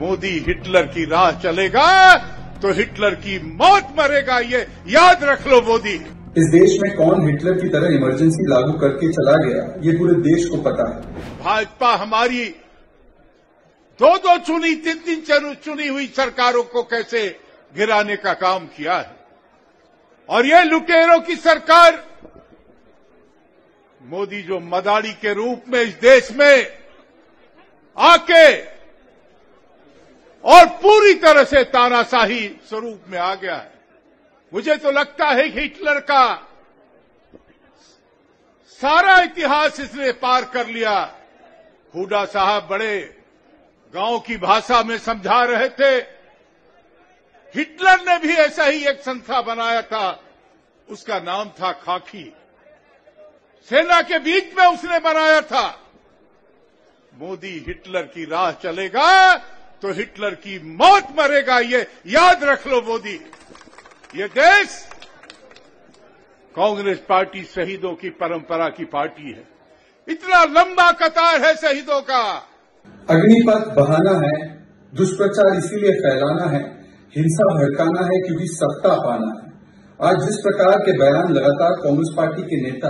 Modi Hitler की राह चलेगा तो हिटलर की मौत मरेगा, ये याद रख लो मोदी। इस देश में कौन हिटलर की तरह इमरजेंसी लागू करके चला गया ये पूरे देश को पता है। भाजपा हमारी दो चुनी तीन चुनी हुई सरकारों को कैसे गिराने का काम किया है, और ये लुटेरों की सरकार मोदी जो मदारी के रूप में इस देश में आके और पूरी तरह से तानाशाही स्वरूप में आ गया है। मुझे तो लगता है कि हिटलर का सारा इतिहास इसने पार कर लिया। हुडा साहब बड़े गांव की भाषा में समझा रहे थे, हिटलर ने भी ऐसा ही एक संस्था बनाया था, उसका नाम था खाकी, सेना के बीच में उसने बनाया था। मोदी हिटलर की राह चलेगा तो हिटलर की मौत मरेगा, ये याद रख लो मोदी। ये देश, कांग्रेस पार्टी शहीदों की परंपरा की पार्टी है, इतना लंबा कतार है शहीदों का। अग्निपथ बहाना है, दुष्प्रचार इसीलिए फैलाना है, हिंसा भड़काना है क्योंकि सत्ता पाना है। आज जिस प्रकार के बयान लगातार कांग्रेस पार्टी के नेता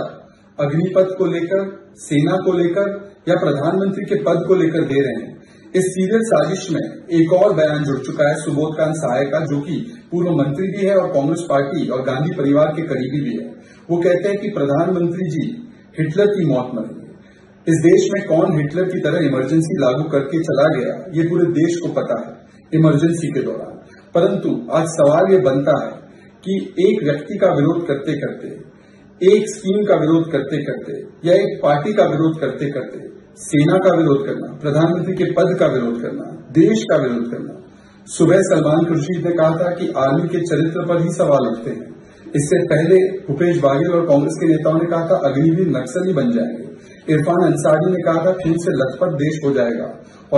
अग्निपथ को लेकर, सेना को लेकर या प्रधानमंत्री के पद को लेकर दे रहे हैं, इस सीरियल साजिश में एक और बयान जुड़ चुका है सुबोध कांत साय का, जो कि पूर्व मंत्री भी है और कांग्रेस पार्टी और गांधी परिवार के करीबी भी है। वो कहते हैं कि प्रधानमंत्री जी हिटलर की मौत मरेगी। इस देश में कौन हिटलर की तरह इमरजेंसी लागू करके चला गया ये पूरे देश को पता है इमरजेंसी के दौरान। परंतु आज सवाल ये बनता है कि एक व्यक्ति का विरोध करते करते, एक स्कीम का विरोध करते करते या एक पार्टी का विरोध करते करते सेना का विरोध करना, प्रधानमंत्री के पद का विरोध करना, देश का विरोध करना। सुबह सलमान खुर्शीद ने कहा था कि आर्मी के चरित्र पर ही सवाल उठते हैं। इससे पहले भूपेश बघेल और कांग्रेस के नेताओं ने कहा था अग्निवीर नक्सली बन जाएंगे। इरफान अंसारी ने कहा था खून से लथपथ देश हो जाएगा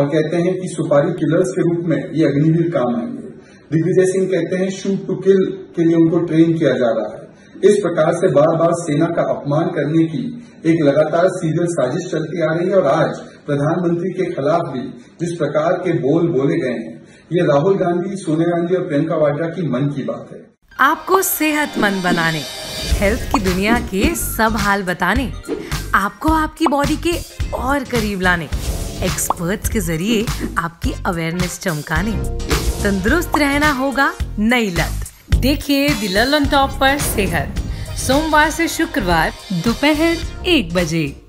और कहते हैं कि सुपारी किलर्स के रूप में ये अग्निवीर काम आएंगे। दिग्विजय सिंह कहते हैं शूट टू किल के लिए उनको ट्रेन किया जा रहा है। इस प्रकार से बार बार सेना का अपमान करने की एक लगातार सीरियल साजिश चलती आ रही है। और आज प्रधानमंत्री के खिलाफ भी जिस प्रकार के बोल बोले गए हैं, ये राहुल गांधी, सोनिया गांधी और प्रियंका वाड्रा की मन की बात है। आपको सेहतमंद बनाने, हेल्थ की दुनिया के सब हाल बताने, आपको आपकी बॉडी के और करीब लाने, एक्सपर्ट्स के जरिए आपकी अवेयरनेस चमकाने, तंदुरुस्त रहना होगा नई लत। देखिए द ललन टॉप पर सेहत, सोमवार से शुक्रवार दोपहर 1 बजे।